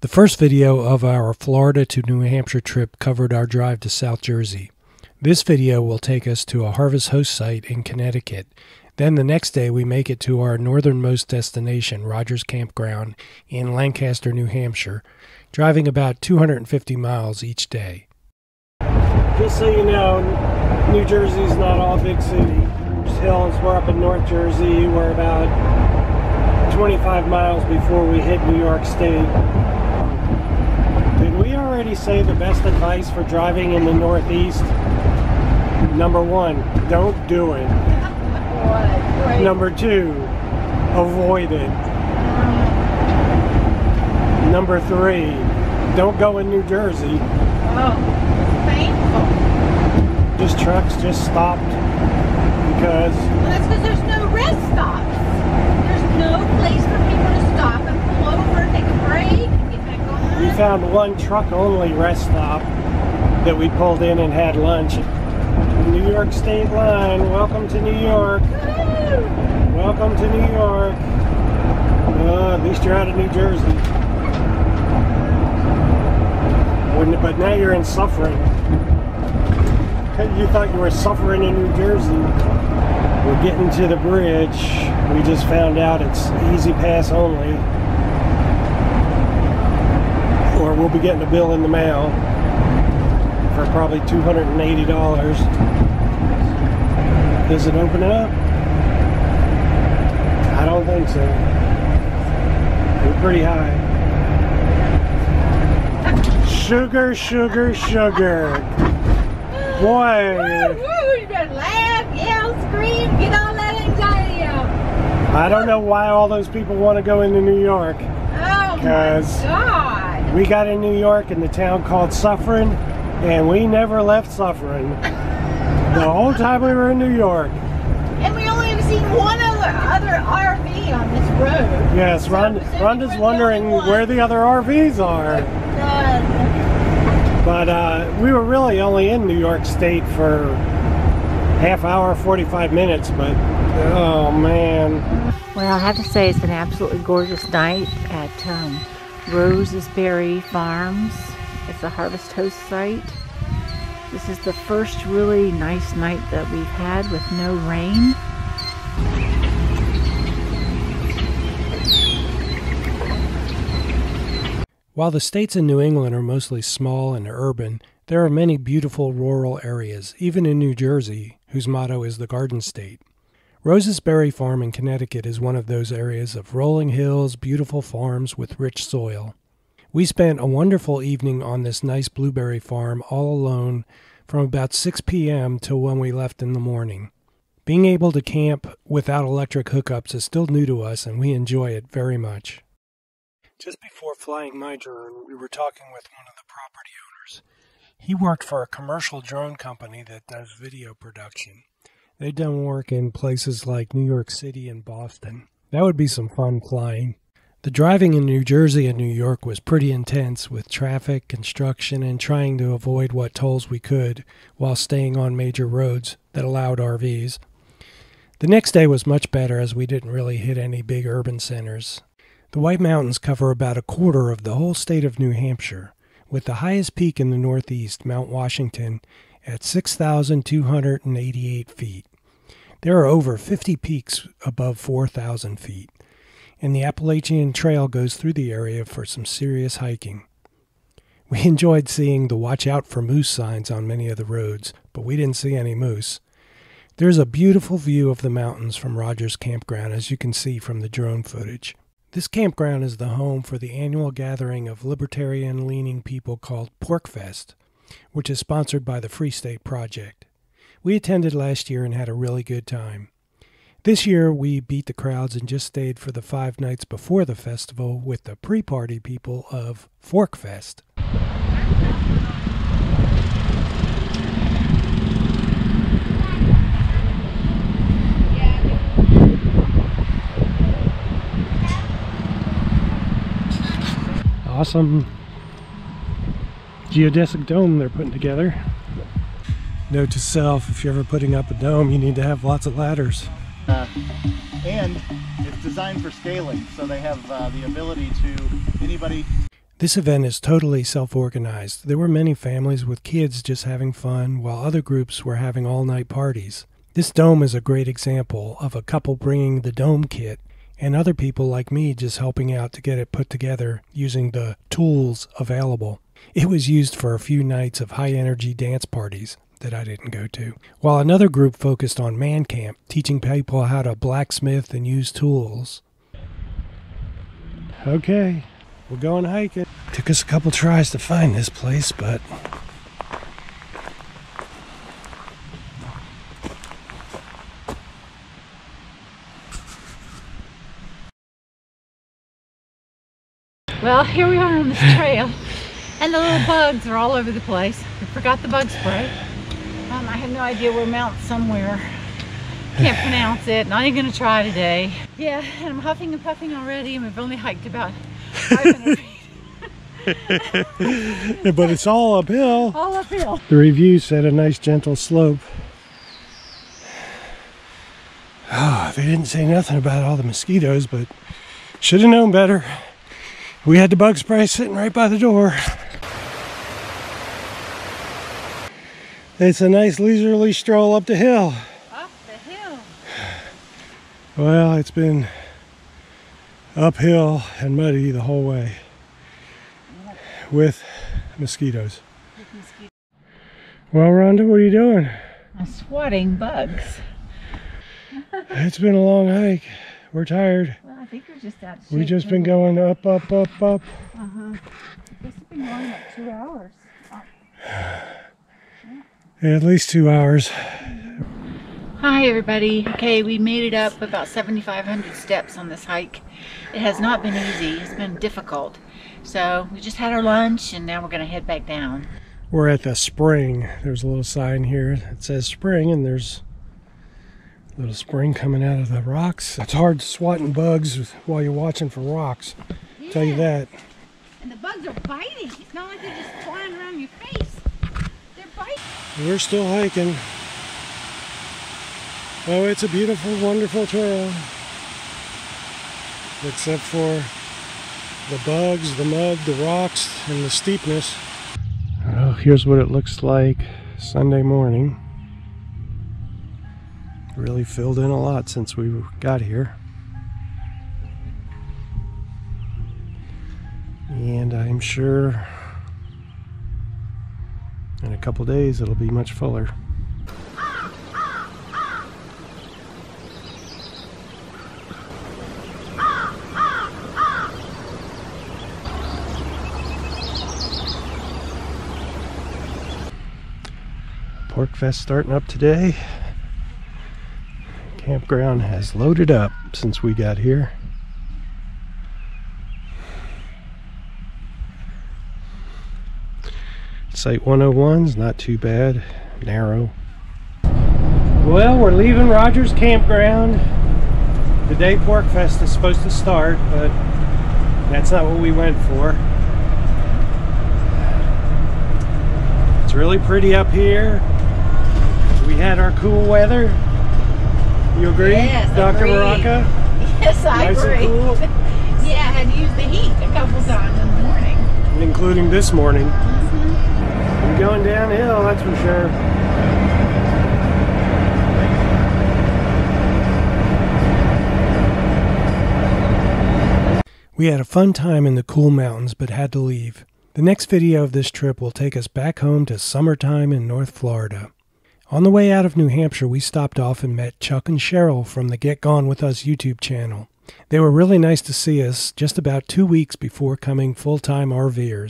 The first video of our Florida to New Hampshire trip covered our drive to South Jersey. This video will take us to a Harvest Host site in Connecticut. Then the next day we make it to our northernmost destination, Rogers Campground, in Lancaster, New Hampshire, driving about 250 miles each day. Just so you know, New Jersey's not all big city. There's hills. We're up in North Jersey. We're about 25 miles before we hit New York State. Did we already say the best advice for driving in the Northeast? Number one, don't do it. Right. Number two, avoid it. Number three, don't go in New Jersey. Oh, painful. Just trucks just stopped because... Well, that's because there's no rest stops. There's no place for people to stop and pull over and take a break and get back on. We found one truck-only rest stop that we pulled in and had lunch. New York State Line, welcome to New York. Woo! Welcome to New York. At least you're out of New Jersey. But now you're in suffering. You thought you were suffering in New Jersey. We're getting to the bridge. We just found out it's E-ZPass only. Or we'll be getting a bill in the mail for probably $280. Does it open up? I don't think so. We're pretty high. Sugar, sugar, sugar. Boy. Woo, woo, you better laugh, yell, scream, get all that anxiety out. I don't know why all those people want to go into New York. Oh my God. We got in New York in the town called Suffering. And we never left Suffering the whole time we were in New York. And we only have seen one other RV on this road. Yes, so Rhonda's wondering where the other RVs are. But we were really only in New York State for half hour, 45 minutes, but oh man. Well, I have to say it's an absolutely gorgeous night at Roses Berry Farms. It's the Harvest Host site. This is the first really nice night that we've had with no rain. While the states in New England are mostly small and urban, there are many beautiful rural areas, even in New Jersey, whose motto is the Garden State. Roses Berry Farm in Connecticut is one of those areas of rolling hills, beautiful farms with rich soil. We spent a wonderful evening on this nice blueberry farm all alone from about 6 p.m. till when we left in the morning. Being able to camp without electric hookups is still new to us, and we enjoy it very much. Just before flying my drone, we were talking with one of the property owners. He worked for a commercial drone company that does video production. They've done work in places like New York City and Boston. That would be some fun flying. The driving in New Jersey and New York was pretty intense with traffic, construction, and trying to avoid what tolls we could while staying on major roads that allowed RVs. The next day was much better as we didn't really hit any big urban centers. The White Mountains cover about a quarter of the whole state of New Hampshire, with the highest peak in the Northeast, Mount Washington, at 6,288 feet. There are over 50 peaks above 4,000 feet. And the Appalachian Trail goes through the area for some serious hiking. We enjoyed seeing the watch out for moose signs on many of the roads, but we didn't see any moose. There's a beautiful view of the mountains from Rogers Campground, as you can see from the drone footage. This campground is the home for the annual gathering of libertarian-leaning people called PorcFest, which is sponsored by the Free State Project. We attended last year and had a really good time. This year, we beat the crowds and just stayed for the 5 nights before the festival with the pre-party people of ForcFest. Awesome geodesic dome they're putting together. Note to self, if you're ever putting up a dome, you need to have lots of ladders. And it's designed for scaling, so they have the ability to anybody. This event is totally self-organized. There were many families with kids just having fun, while other groups were having all-night parties. This dome is a great example of a couple bringing the dome kit and other people like me just helping out to get it put together using the tools available. It was used for a few nights of high-energy dance parties that I didn't go to, while another group focused on man camp, teaching people how to blacksmith and use tools. Okay, we're going hiking. Took us a couple tries to find this place, but well, here we are on this trail, and the little bugs are all over the place. I forgot the bug spray. I have no idea where Mount somewhere. Can't pronounce it. Not even gonna try today. Yeah, and I'm huffing and puffing already, and we've only hiked about 500 feet. But it's all uphill. All uphill. The review said a nice gentle slope. Oh, they didn't say nothing about all the mosquitoes, but should have known better. We had the bug spray sitting right by the door. It's a nice leisurely stroll up the hill. Up the hill? Well, it's been uphill and muddy the whole way with mosquitoes. Well, Rhonda, what are you doing? I'm swatting bugs. It's been a long hike. We're tired. Well, I think we're just out of shape. We've just been going up. Uh-huh. This has been going like 2 hours. Oh. Yeah, at least 2 hours. Hi, everybody. Okay, we made it up about 7,500 steps on this hike. It has not been easy. It's been difficult. So we just had our lunch, and now we're going to head back down. We're at the spring. There's a little sign here that says spring, and there's little spring coming out of the rocks. It's hard swatting bugs while you're watching for rocks. Yeah. Tell you that. And the bugs are biting. It's not like they're just flying around your face. They're biting. We're still hiking. Oh, it's a beautiful, wonderful trail. Except for the bugs, the mud, the rocks, and the steepness. Oh, here's what it looks like Sunday morning. Really filled in a lot since we got here. And I'm sure in a couple days it'll be much fuller. PorcFest starting up today. Campground has loaded up since we got here. Site 101's not too bad, narrow. Well, we're leaving Rogers Campground the day PorcFest is supposed to start, but that's not what we went for. It's really pretty up here. We had our cool weather. You agree, yes, Dr. Baraka? Yes, I agree. Cool? Yeah, I had used the heat a couple times in the morning. Including this morning. Mm-hmm. We're going downhill, that's for sure. We had a fun time in the cool mountains, but had to leave. The next video of this trip will take us back home to summertime in North Florida. On the way out of New Hampshire, we stopped off and met Chuck and Cheryl from the Get Gone With Us YouTube channel. They were really nice to see us just about 2 weeks before coming full-time RVers.